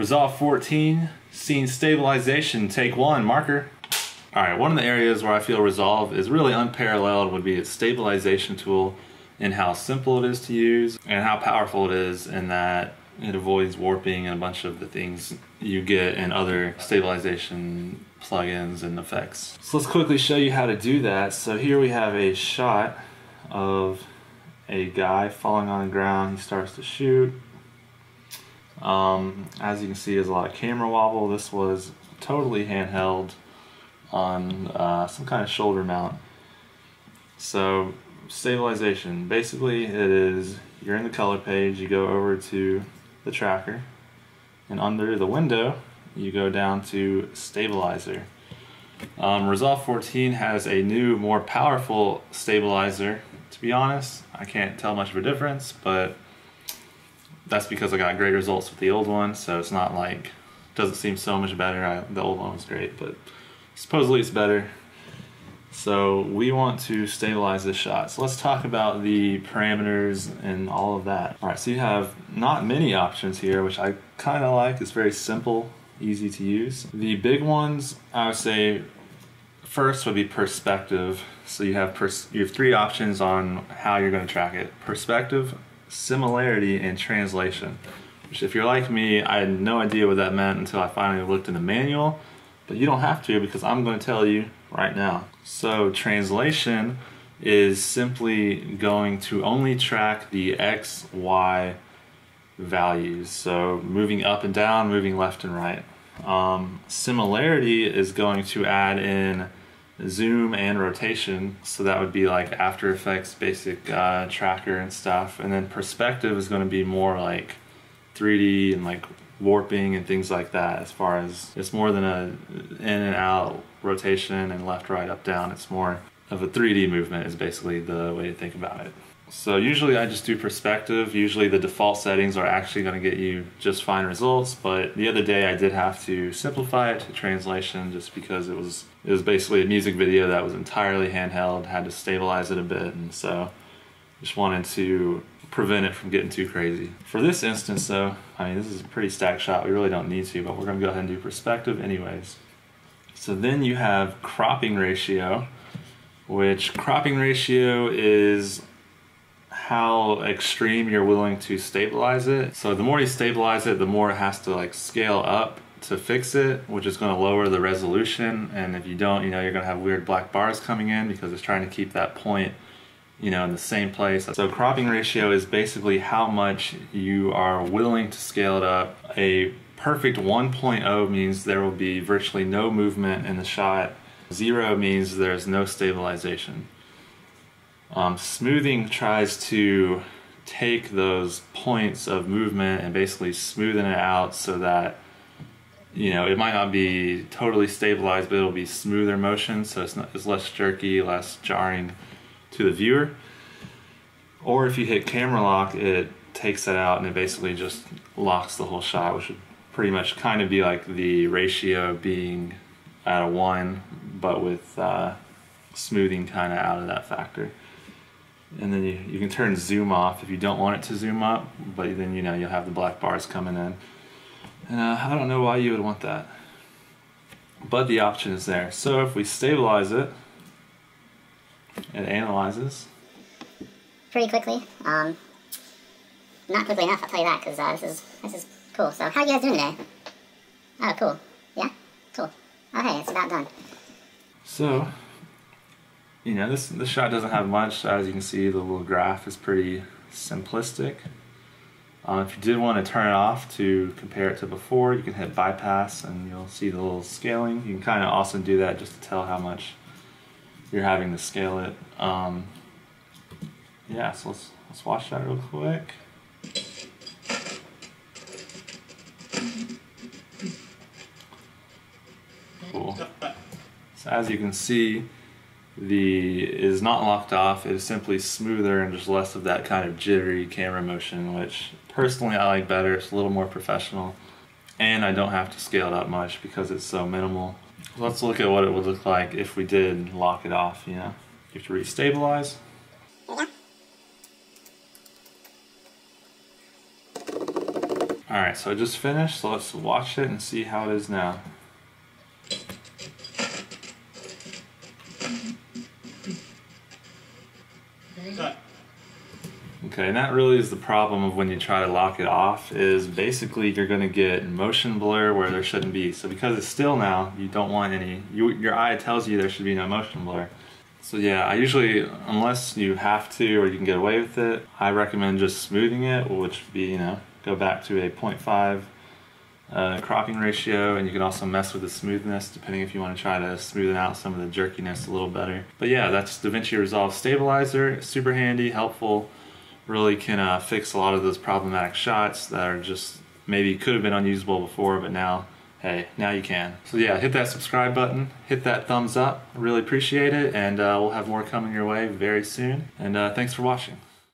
Resolve 14, scene stabilization, take one, marker. All right, one of the areas where I feel Resolve is really unparalleled would be its stabilization tool and how simple it is to use and how powerful it is in that it avoids warping and a bunch of the things you get in other stabilization plugins and effects. So let's quickly show you how to do that. So here we have a shot of a guy falling on the ground. He starts to shoot. As you can see, there's a lot of camera wobble. This was totally handheld on some kind of shoulder mount. So stabilization, basically it is, you're in the color page, you go over to the tracker, and under the window you go down to stabilizer. Resolve 14 has a new, more powerful stabilizer. To be honest, I can't tell much of a difference, but that's because I got great results with the old one, so it's not like, doesn't seem so much better. The old one was great, but supposedly it's better. So we want to stabilize this shot. So let's talk about the parameters and all of that. All right, so you have not many options here, which I kind of like. It's very simple, easy to use. The big ones, I would say, first would be perspective. So you have three options on how you're going to track it. Perspective, similarity, and translation, which if you're like me, I had no idea what that meant until I finally looked in the manual, but you don't have to because I'm going to tell you right now. So translation is simply going to only track the X, Y values, so moving up and down, moving left and right. Similarity is going to add in zoom and rotation, so that would be like After Effects basic tracker and stuff. And then perspective is going to be more like 3D and like warping and things like that, as far as it's more than a in and out rotation and left, right, up, down. It's more of a 3D movement is basically the way to think about it. So usually I just do perspective. Usually the default settings are actually going to get you just fine results, but the other day I did have to simplify it to translation just because it was basically a music video that was entirely handheld, had to stabilize it a bit, and so just wanted to prevent it from getting too crazy. For this instance though, I mean, this is a pretty stacked shot, we really don't need to, but we're going to go ahead and do perspective anyways. So then you have cropping ratio, which cropping ratio is how extreme you're willing to stabilize it. So the more you stabilize it, the more it has to like scale up to fix it, which is going to lower the resolution. And if you don't, you know, you're going to have weird black bars coming in because it's trying to keep that point, you know, in the same place. So cropping ratio is basically how much you are willing to scale it up. A perfect 1.0 means there will be virtually no movement in the shot. 0 means there's no stabilization. Smoothing tries to take those points of movement and basically smoothen it out so that, you know, it might not be totally stabilized, but it'll be smoother motion, so it's less jerky, less jarring to the viewer. Or if you hit camera lock, it takes that out and it basically just locks the whole shot, which would pretty much kind of be like the ratio being at a 1, but with smoothing kind of out of that factor. And then you can turn zoom off if you don't want it to zoom up, but then, you know, you'll have the black bars coming in. And I don't know why you would want that, but the option is there. So if we stabilize it, it analyzes pretty quickly. Not quickly enough, I'll tell you that, because this is cool. So how are you guys doing today? Oh, cool. Yeah? Cool. Oh, hey, it's about done. So, you know, this shot doesn't have much. As you can see, the little graph is pretty simplistic. If you did want to turn it off to compare it to before, you can hit bypass and you'll see the little scaling. You can kind of also do that just to tell how much you're having to scale it. Yeah, so let's watch that real quick. Cool. So as you can see, it is not locked off. It is simply smoother and just less of that kind of jittery camera motion, which personally I like better. It's a little more professional, and I don't have to scale it up much because it's so minimal. Let's look at what it would look like if we did lock it off, you know. You have to restabilize. Alright, so I just finished, so let's watch it and see how it is now. Okay, and that really is the problem of when you try to lock it off, is basically you're going to get motion blur where there shouldn't be. So because it's still now, you don't want any, your eye tells you there should be no motion blur. So yeah, I usually, unless you have to or you can get away with it, I recommend just smoothing it, which would be, you know, go back to a 0.5 cropping ratio, and you can also mess with the smoothness depending if you want to try to smoothen out some of the jerkiness a little better. But yeah, that's DaVinci Resolve Stabilizer, super handy, helpful, really can fix a lot of those problematic shots that are just maybe could have been unusable before, but now, hey, now you can. So yeah, hit that subscribe button, hit that thumbs up, really appreciate it, and we'll have more coming your way very soon, and thanks for watching.